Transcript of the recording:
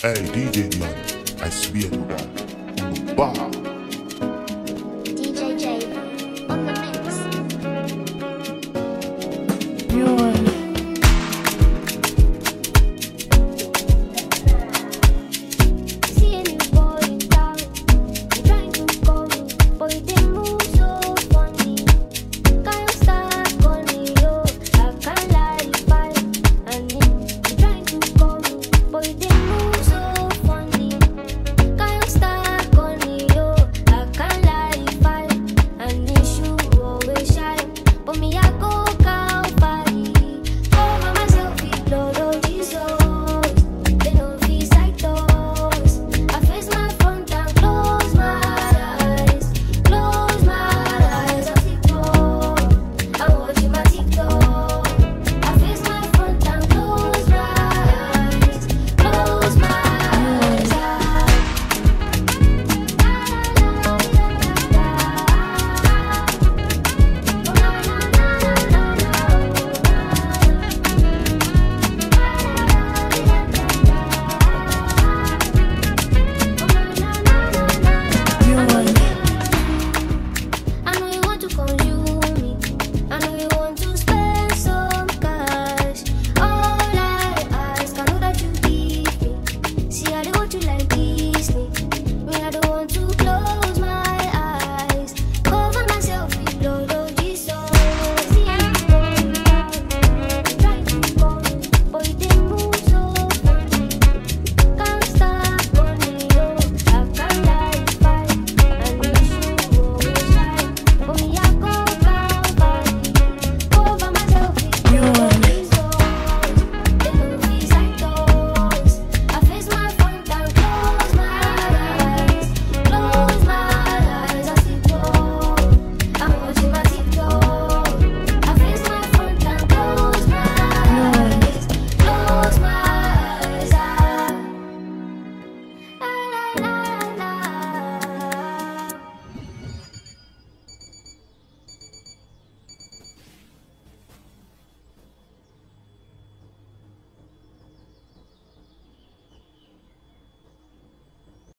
Hey, DJ Jade, I swear to God, on the bar.